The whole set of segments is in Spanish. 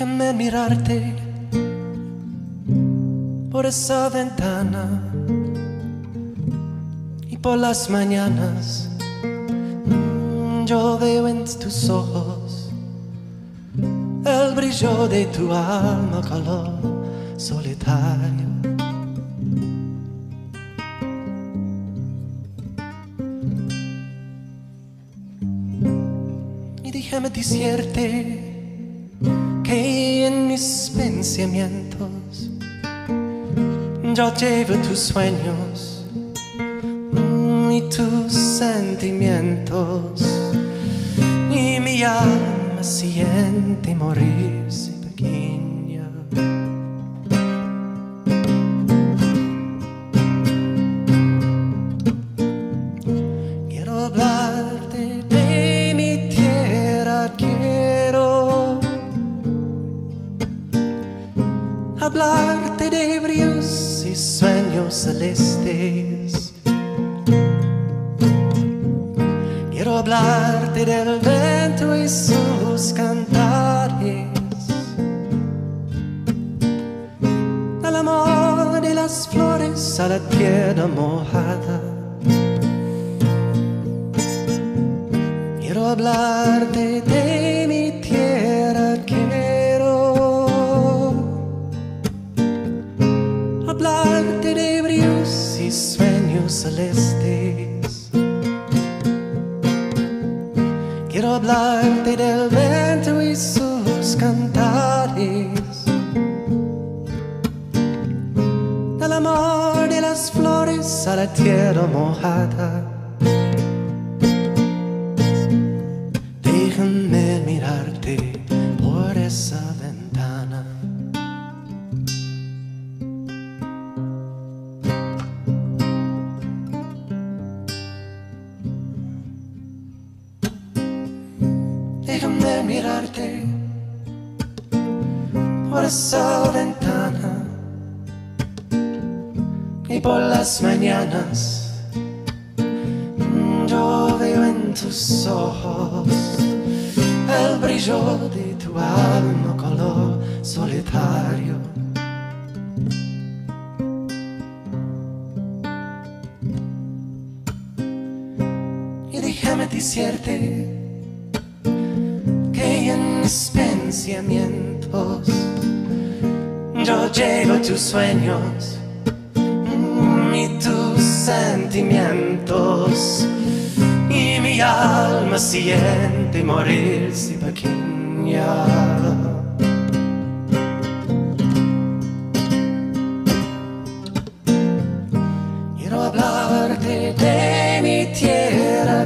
Déjame mirarte por esa ventana y por las mañanas yo veo en tus ojos el brillo de tu alma, calor solitario. Y déjame decirte que en mis pensamientos yo llevo tus sueños y tus sentimientos, y mi alma siente morirse pequeña. Quiero hablarte de mi tierra, quiero hablarte de brillos y sueños celestes. Quiero hablarte del viento y sus cantares, del amor de las flores a la tierra mojada. Quiero hablarte de mi tierra, hablarte de brillos y sueños celestes. Quiero hablarte del viento y sus cantares, del amor de las flores a la tierra mojada. Déjame mirarte por esa ventana. Déjame mirarte por esa ventana y por las mañanas yo veo en tus ojos el brillo de tu alma, color solitario. Y déjame decirte que en mis pensamientos yo llevo tus sueños y tus sentimientos, y mi alma siente morirse pequeña. Quiero hablarte de mi tierra,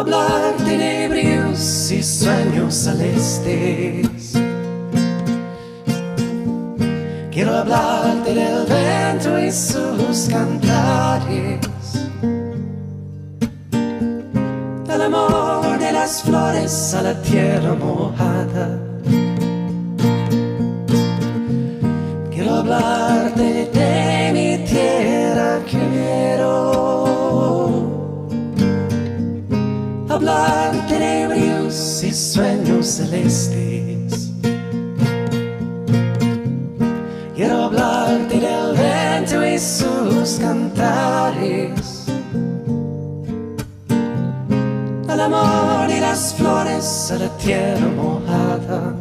hablarte de brillos y sueños celestes. Quiero hablarte del viento y sus cantares, del amor de las flores a la tierra mojada. Quiero hablarte de mi tierra, hablarte de brillos y sueños celestes. Quiero hablarte del viento y sus cantares, del amor y las flores a la tierra mojada.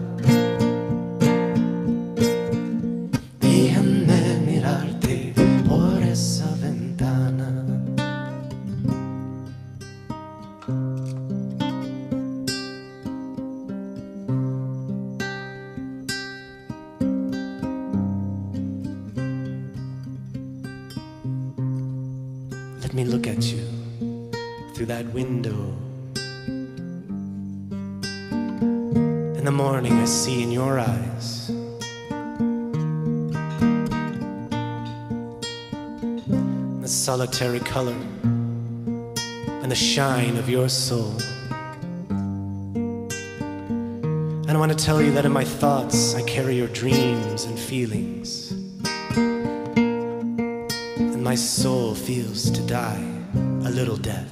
Déjame mirarte por esa ventana. Let me look at you through that window. In the morning I see in your eyes the solitary color and the shine of your soul. And I want to tell you that in my thoughts I carry your dreams and feelings, and my soul feels to die a little death.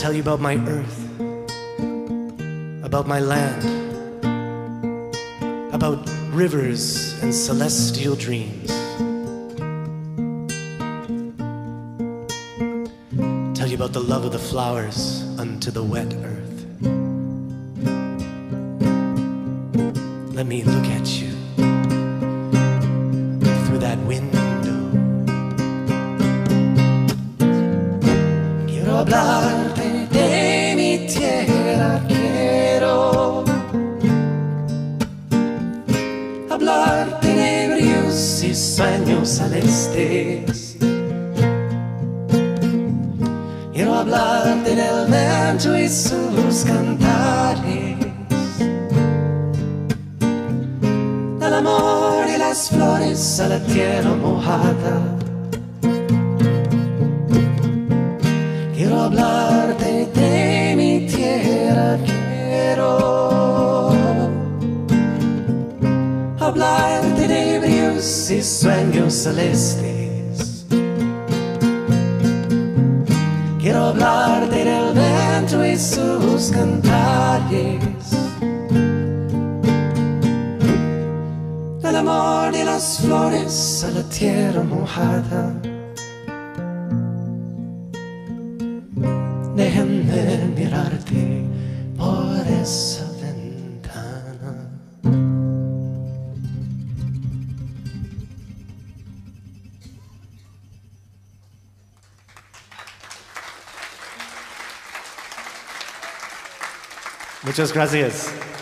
tell you about my earth, about my land, about rivers and celestial dreams. Tell you about the love of the flowers unto the wet earth. Let me look at you through that window. Quiero hablarte de mi tierra, quiero hablarte de bríos y sueños celestes. Quiero hablarte del viento y sus cantares, del amor y las flores a la tierra mojada. Quiero hablarte de mi tierra, quiero hablarte de bríos y sueños celestes. Quiero hablarte del viento y sus cantares, del amor y las flores a la tierra mojada. Déjame mirarte por esa ventana. Muchas gracias.